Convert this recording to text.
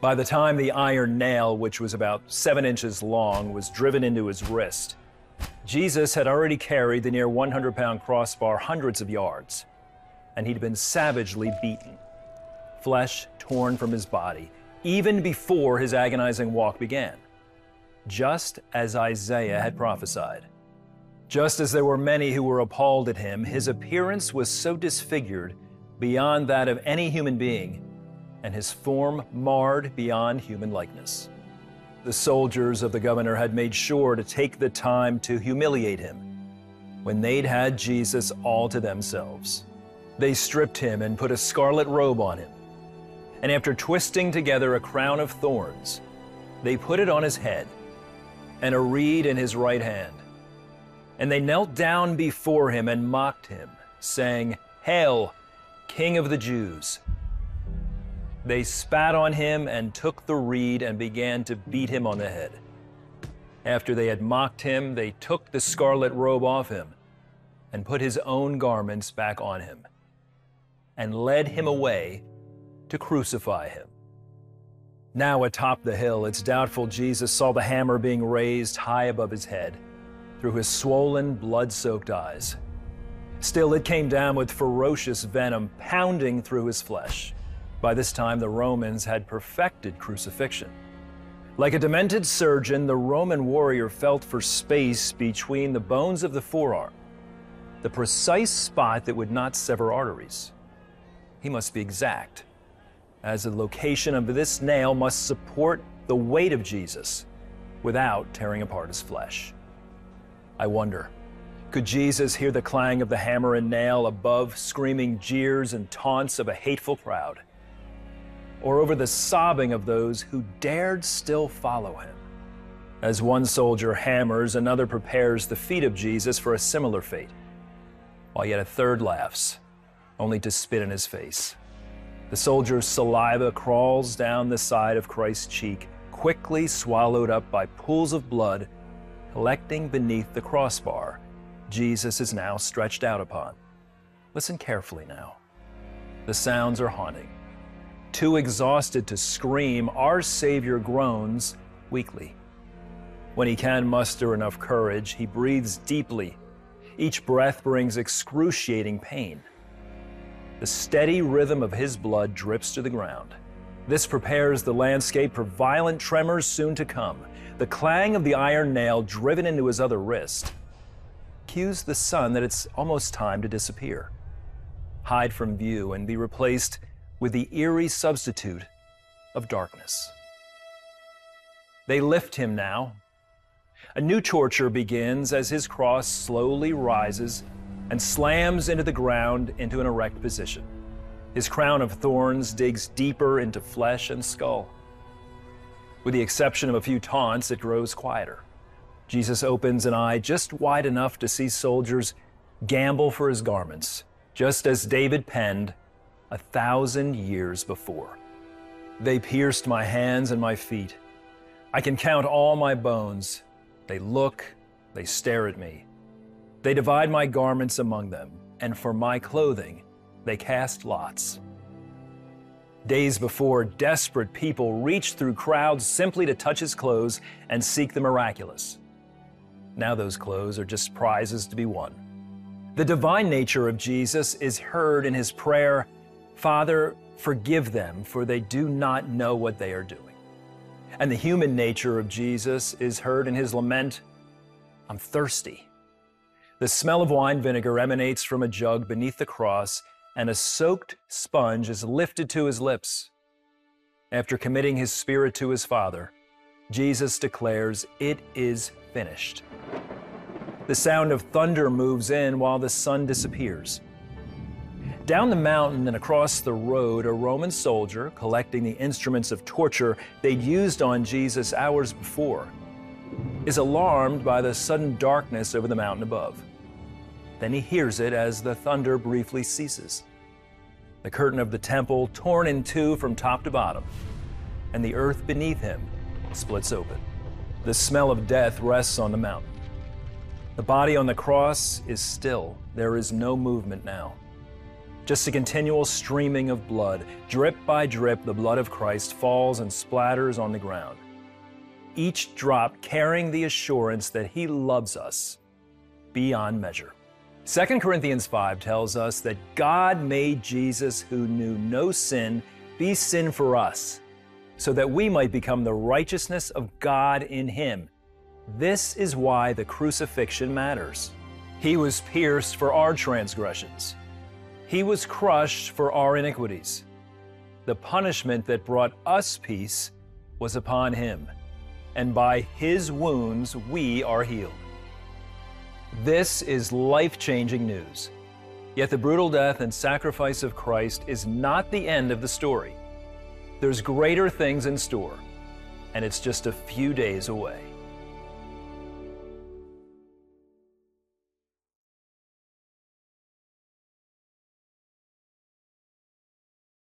By the time the iron nail, which was about 7 inches long, was driven into his wrist, Jesus had already carried the near 100-pound crossbar hundreds of yards, and he'd been savagely beaten, flesh torn from his body, even before his agonizing walk began, just as Isaiah had prophesied. Just as there were many who were appalled at him, his appearance was so disfigured beyond that of any human being, and his form marred beyond human likeness. The soldiers of the governor had made sure to take the time to humiliate him when they'd had Jesus all to themselves. They stripped him and put a scarlet robe on him, and after twisting together a crown of thorns, they put it on his head and a reed in his right hand. And they knelt down before him and mocked him, saying, "Hail, King of the Jews!" They spat on him and took the reed and began to beat him on the head. After they had mocked him, they took the scarlet robe off him and put his own garments back on him and led him away to crucify him. Now atop the hill, it's doubtful Jesus saw the hammer being raised high above his head through his swollen, blood-soaked eyes. Still, it came down with ferocious venom pounding through his flesh. By this time, the Romans had perfected crucifixion. Like a demented surgeon, the Roman warrior felt for space between the bones of the forearm, the precise spot that would not sever arteries. He must be exact, as the location of this nail must support the weight of Jesus without tearing apart his flesh. I wonder, could Jesus hear the clang of the hammer and nail above screaming jeers and taunts of a hateful crowd, or over the sobbing of those who dared still follow him? As one soldier hammers, another prepares the feet of Jesus for a similar fate, while yet a third laughs, only to spit in his face. The soldier's saliva crawls down the side of Christ's cheek, quickly swallowed up by pools of blood collecting beneath the crossbar Jesus is now stretched out upon. Listen carefully now. The sounds are haunting. Too exhausted to scream, our Savior groans weakly. When he can muster enough courage, he breathes deeply. Each breath brings excruciating pain. The steady rhythm of his blood drips to the ground. This prepares the landscape for violent tremors soon to come. The clang of the iron nail driven into his other wrist cues the sun that it's almost time to disappear, hide from view, and be replaced with the eerie substitute of darkness. They lift him now. A new torture begins as his cross slowly rises and slams into the ground into an erect position. His crown of thorns digs deeper into flesh and skull. With the exception of a few taunts, it grows quieter. Jesus opens an eye just wide enough to see soldiers gamble for his garments, just as David penned 1,000 years before. They pierced my hands and my feet. I can count all my bones. They look, they stare at me. They divide my garments among them, and for my clothing, they cast lots. Days before, desperate people reached through crowds simply to touch his clothes and seek the miraculous. Now those clothes are just prizes to be won. The divine nature of Jesus is heard in his prayer, "Father, forgive them, for they do not know what they are doing." And the human nature of Jesus is heard in his lament, "I'm thirsty." The smell of wine vinegar emanates from a jug beneath the cross, and a soaked sponge is lifted to his lips. After committing his spirit to his Father, Jesus declares, "It is finished." The sound of thunder moves in while the sun disappears. Down the mountain and across the road, a Roman soldier collecting the instruments of torture they'd used on Jesus hours before is alarmed by the sudden darkness over the mountain above. Then he hears it as the thunder briefly ceases. The curtain of the temple torn in two from top to bottom, and the earth beneath him splits open. The smell of death rests on the mountain. The body on the cross is still. There is no movement now. just a continual streaming of blood. Drip by drip, the blood of Christ falls and splatters on the ground. Each drop carrying the assurance that He loves us beyond measure. 2 Corinthians 5 tells us that God made Jesus, who knew no sin, be sin for us, so that we might become the righteousness of God in Him. This is why the crucifixion matters. He was pierced for our transgressions. He was crushed for our iniquities. The punishment that brought us peace was upon Him, and by His wounds we are healed. This is life-changing news. Yet the brutal death and sacrifice of Christ is not the end of the story. There's greater things in store, and it's just a few days away.